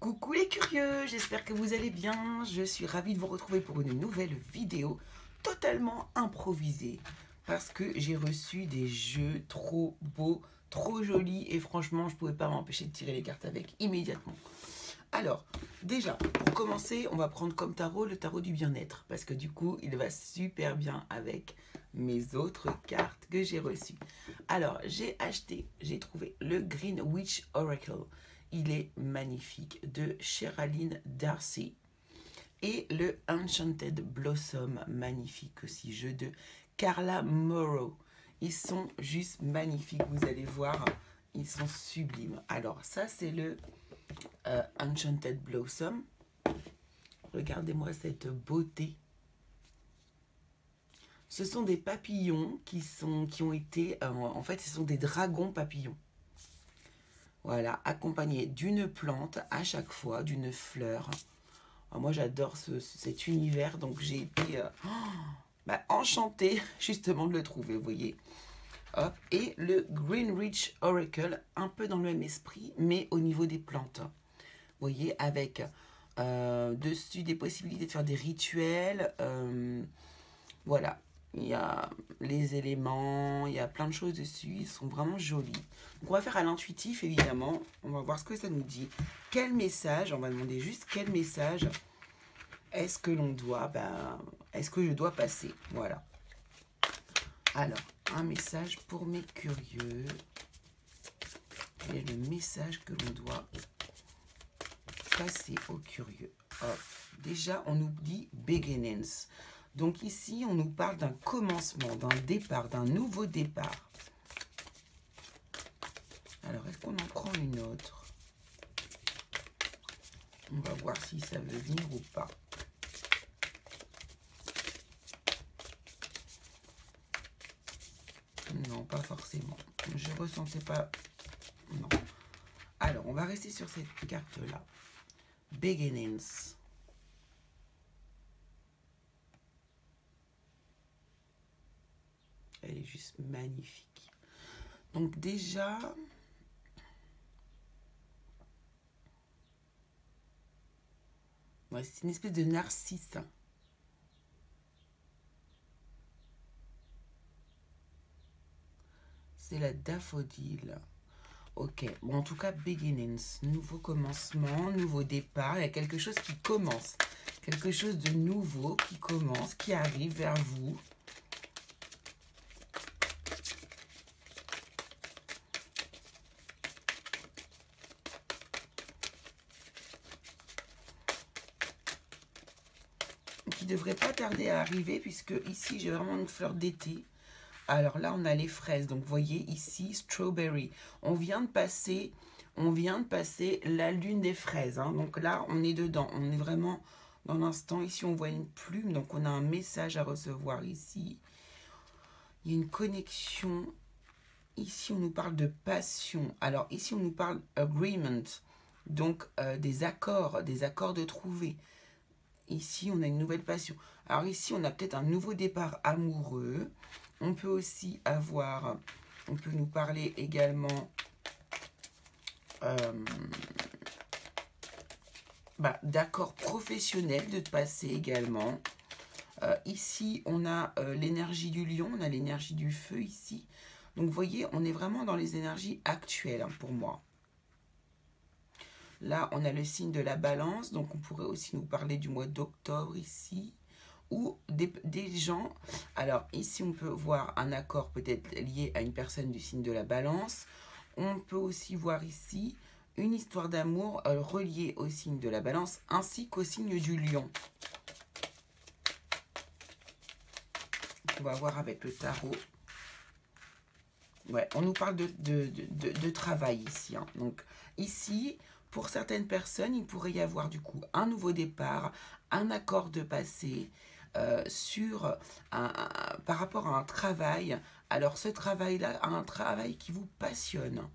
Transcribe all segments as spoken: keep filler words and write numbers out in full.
Coucou les curieux, j'espère que vous allez bien. Je suis ravie de vous retrouver pour une nouvelle vidéo totalement improvisée parce que j'ai reçu des jeux trop beaux, trop jolis et franchement, je ne pouvais pas m'empêcher de tirer les cartes avec immédiatement. Alors, déjà, pour commencer, on va prendre comme tarot le tarot du bien-être parce que du coup, il va super bien avec mes autres cartes que j'ai reçues. Alors, j'ai acheté, j'ai trouvé le Green Witch Oracle. Il est magnifique, de Cheryline Darcy. Et le Enchanted Blossom, magnifique aussi, jeu de Carla Morrow. Ils sont juste magnifiques, vous allez voir, ils sont sublimes. Alors ça, c'est le euh, Enchanted Blossom. Regardez-moi cette beauté. Ce sont des papillons qui, sont, qui ont été... Euh, en fait, ce sont des dragons papillons. Voilà, accompagné d'une plante à chaque fois, d'une fleur. Alors moi, j'adore ce, cet univers, donc j'ai été euh, oh, bah, enchantée justement de le trouver, vous voyez. Hop. Et le Green Witch Oracle, un peu dans le même esprit, mais au niveau des plantes. Vous voyez, avec euh, dessus des possibilités de faire des rituels. Euh, voilà. Il y a les éléments, il y a plein de choses dessus, ils sont vraiment jolis. Donc on va faire à l'intuitif évidemment, on va voir ce que ça nous dit. Quel message, on va demander juste quel message est-ce que l'on doit, ben, est-ce que je dois passer, voilà. Alors, un message pour mes curieux. Quel est le message que l'on doit passer aux curieux? Hop. Déjà, on nous dit « beginnings ». Donc ici, on nous parle d'un commencement, d'un départ, d'un nouveau départ. Alors, est-ce qu'on en prend une autre? On va voir si ça veut venir ou pas. Non, pas forcément. Je ressentais pas... Non. Alors, on va rester sur cette carte-là. Beginnings. Elle est juste magnifique. Donc déjà, ouais, c'est une espèce de narcisse. C'est la daffodile. Ok. Bon, en tout cas, beginnings, nouveau commencement, nouveau départ. Il y a quelque chose qui commence, quelque chose de nouveau qui commence, qui arrive vers vous. Devrait pas tarder à arriver puisque ici j'ai vraiment une fleur d'été. Alors là on a les fraises, donc vous voyez ici strawberry. On vient de passer, on vient de passer la lune des fraises. Hein. Donc là on est dedans, on est vraiment dans l'instant. Ici on voit une plume, donc on a un message à recevoir ici. Il y a une connexion. Ici on nous parle de passion. Alors ici on nous parle agreement, donc euh, des accords, des accords de trouver. Ici, on a une nouvelle passion. Alors ici, on a peut-être un nouveau départ amoureux. On peut aussi avoir... On peut nous parler également euh, bah, d'accords professionnels, de passer également. Euh, ici, on a euh, l'énergie du lion, on a l'énergie du feu ici. Donc, vous voyez, on est vraiment dans les énergies actuelles hein, pour moi. Là, on a le signe de la balance, donc on pourrait aussi nous parler du mois d'octobre ici, ou des, des gens. Alors ici, on peut voir un accord peut-être lié à une personne du signe de la balance. On peut aussi voir ici une histoire d'amour euh, reliée au signe de la balance, ainsi qu'au signe du lion. On va voir avec le tarot. Ouais, on nous parle de, de, de, de, de travail ici. Hein. Donc ici... Pour certaines personnes, il pourrait y avoir du coup un nouveau départ, un accord de passé euh, sur un, un, par rapport à un travail. Alors ce travail-là, un travail qui vous passionne.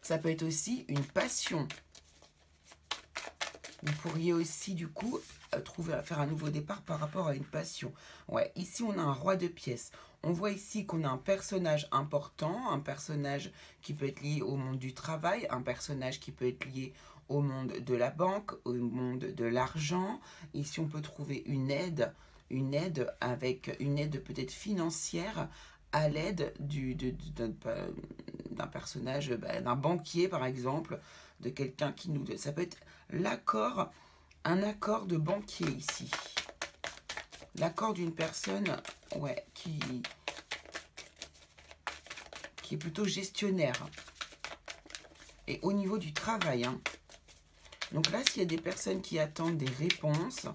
Ça peut être aussi une passion. Vous pourriez aussi, du coup, trouver, faire un nouveau départ par rapport à une passion. Ouais, ici, on a un roi de pièces. On voit ici qu'on a un personnage important, un personnage qui peut être lié au monde du travail, un personnage qui peut être lié au monde de la banque, au monde de l'argent. Ici, on peut trouver une aide, une aide avec une aide peut-être financière, à l'aide du, du, du, d'un personnage, d'un banquier par exemple, de quelqu'un qui nous... Ça peut être l'accord, un accord de banquier ici. L'accord d'une personne ouais, qui, qui est plutôt gestionnaire. Et au niveau du travail. Hein. Donc là, s'il y a des personnes qui attendent des réponses...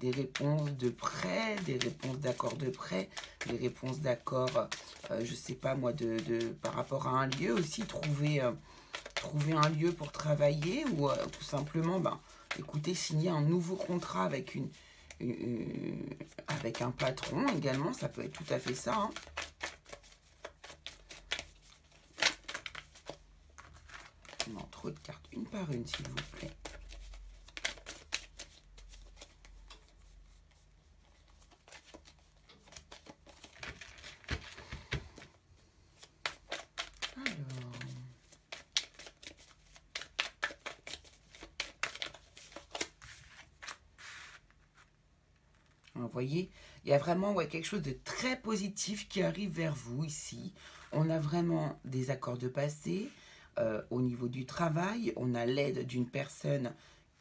des réponses de prêt, des réponses d'accords de prêt, des réponses d'accords, euh, je sais pas moi, de, de, par rapport à un lieu aussi, trouver, euh, trouver un lieu pour travailler ou euh, tout simplement, ben, écoutez, signer un nouveau contrat avec, une, une, une, avec un patron également, ça peut être tout à fait ça. Hein. On a trop de cartes, une par une s'il vous plaît. Vous voyez, il y a vraiment ouais, quelque chose de très positif qui arrive vers vous ici. On a vraiment des accords de passé euh, au niveau du travail. On a l'aide d'une personne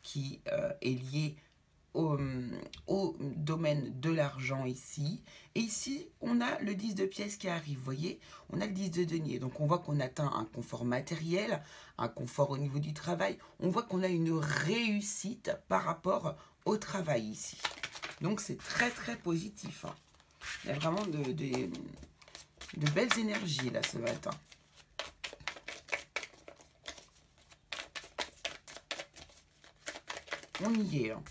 qui euh, est liée au, au domaine de l'argent ici. Et ici, on a le dix de pièces qui arrive, vous voyez. On a le dix de denier. Donc, on voit qu'on atteint un confort matériel, un confort au niveau du travail. On voit qu'on a une réussite par rapport au travail ici. Donc, c'est très, très positif. Hein. Il y a vraiment de, de, de belles énergies, là, ce matin. On y est. Hein.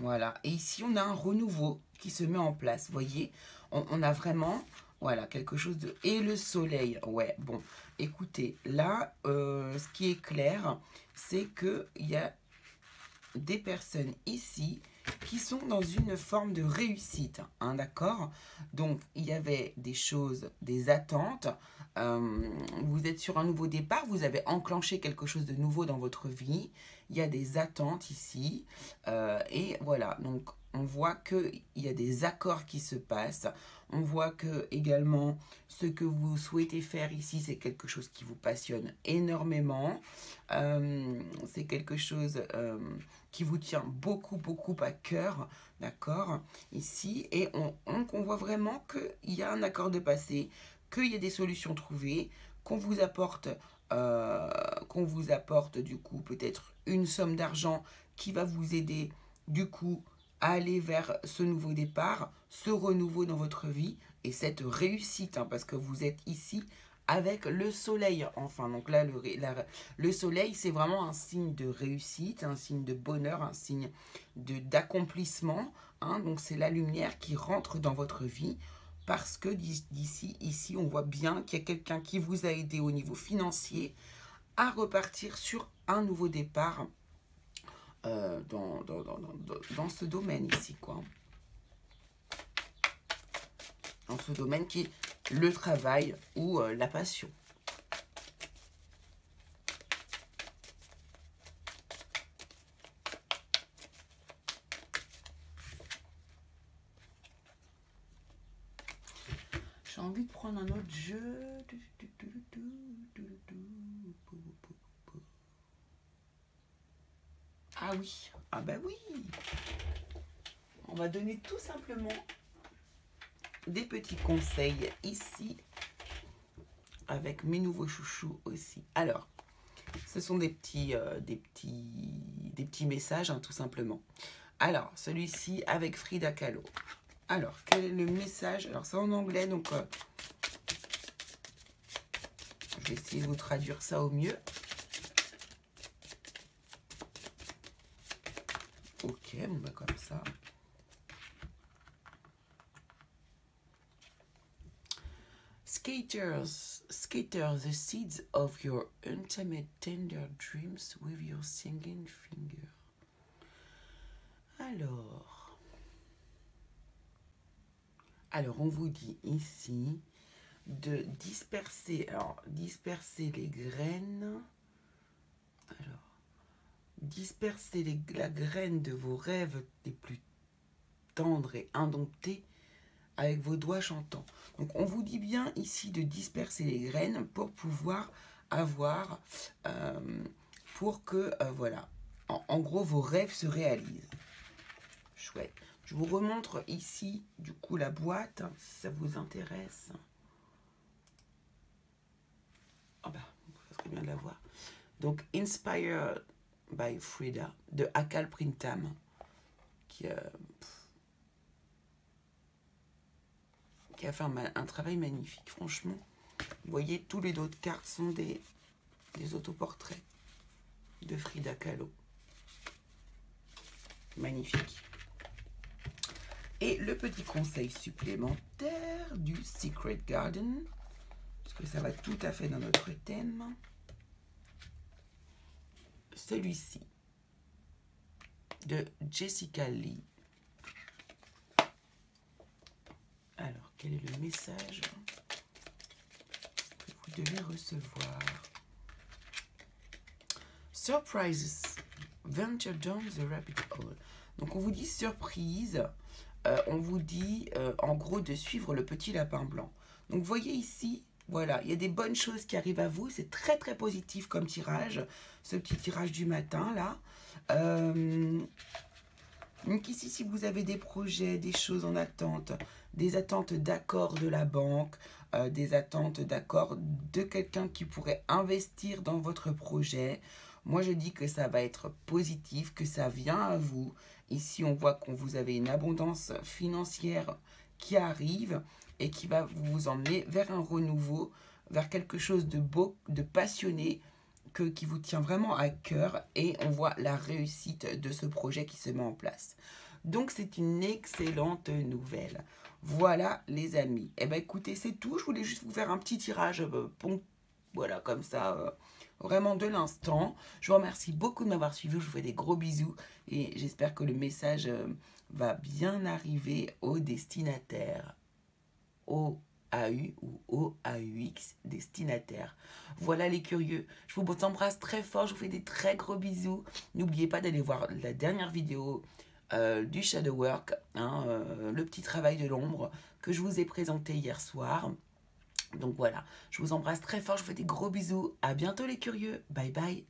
Voilà. Et ici, on a un renouveau qui se met en place. Vous voyez, on, on a vraiment... Voilà, quelque chose de... Et le soleil, ouais, bon. Écoutez, là, euh, ce qui est clair, c'est qu'il y a des personnes ici... qui sont dans une forme de réussite, hein, d'accord? Donc, il y avait des choses, des attentes. Euh, vous êtes sur un nouveau départ, vous avez enclenché quelque chose de nouveau dans votre vie. Il y a des attentes ici. Euh, et voilà, donc, on voit qu'il y a des accords qui se passent. On voit que, également, ce que vous souhaitez faire ici, c'est quelque chose qui vous passionne énormément. Euh, c'est quelque chose... Euh, qui vous tient beaucoup, beaucoup à cœur, d'accord, ici. Et on, on, on voit vraiment qu'il y a un accord de passé, qu'il y a des solutions trouvées, qu'on vous apporte, euh, qu'on vous apporte du coup peut-être une somme d'argent qui va vous aider du coup à aller vers ce nouveau départ, ce renouveau dans votre vie et cette réussite, hein, parce que vous êtes ici avec le soleil, enfin, donc là, le, la, le soleil, c'est vraiment un signe de réussite, un signe de bonheur, un signe d'accomplissement, hein, donc c'est la lumière qui rentre dans votre vie, parce que d'ici, ici, on voit bien qu'il y a quelqu'un qui vous a aidé au niveau financier à repartir sur un nouveau départ euh, dans, dans, dans, dans, dans ce domaine ici, quoi. Dans ce domaine qui est le travail ou euh, la passion. J'ai envie de prendre un autre jeu. Ah oui, ah bah oui. On va donner tout simplement... des petits conseils ici avec mes nouveaux chouchous aussi. Alors, ce sont des petits, euh, des petits, des petits messages, hein, tout simplement. Alors, celui-ci avec Frida Kahlo. Alors, quel est le message? Alors, c'est en anglais, donc euh, je vais essayer de vous traduire ça au mieux. Ok, on va comme ça. Skaters, scatter the seeds of your intimate, tender dreams with your singing finger. Alors, alors on vous dit ici de disperser, alors disperser les graines, alors disperser les, la graine de vos rêves les plus tendres et indomptés avec vos doigts chantants. Donc on vous dit bien ici de disperser les graines pour pouvoir avoir, euh, pour que, euh, voilà, en, en gros vos rêves se réalisent. Chouette. Je vous remontre ici, du coup, la boîte, hein, si ça vous intéresse. Ah bah, ça serait bien de la voir. Donc, Inspire by Frida, de Akal Printam, qui... Euh, qui a fait un, un travail magnifique, franchement. Vous voyez, tous les autres cartes sont des, des autoportraits de Frida Kahlo. Magnifique. Et le petit conseil supplémentaire du Secret Garden, parce que ça va tout à fait dans notre thème. Celui-ci, de Jessica Lee. Alors, quel est le message que vous devez recevoir? Surprises. Venture down the rabbit hole. Donc, on vous dit surprise. Euh, on vous dit, euh, en gros, de suivre le petit lapin blanc. Donc, vous voyez ici, voilà, il y a des bonnes choses qui arrivent à vous. C'est très, très positif comme tirage. Ce petit tirage du matin, là. Euh... Donc ici, si vous avez des projets, des choses en attente, des attentes d'accords de la banque, euh, des attentes d'accords de quelqu'un qui pourrait investir dans votre projet, moi je dis que ça va être positif, que ça vient à vous. Ici, on voit qu'on vous avez une abondance financière qui arrive et qui va vous emmener vers un renouveau, vers quelque chose de beau, de passionné, Que, qui vous tient vraiment à cœur, et on voit la réussite de ce projet qui se met en place. Donc c'est une excellente nouvelle. Voilà les amis. Et eh ben écoutez, c'est tout. Je voulais juste vous faire un petit tirage, euh, bon, voilà comme ça, euh, vraiment de l'instant. Je vous remercie beaucoup de m'avoir suivi. Je vous fais des gros bisous et j'espère que le message euh, va bien arriver au destinataire. Au A U ou O A U X destinataire. Voilà les curieux, je vous embrasse très fort, je vous fais des très gros bisous. N'oubliez pas d'aller voir la dernière vidéo euh, du Shadow Work, hein, euh, le petit travail de l'ombre que je vous ai présenté hier soir. Donc voilà, je vous embrasse très fort, je vous fais des gros bisous. À bientôt les curieux, bye bye.